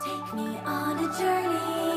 Take me on a journey.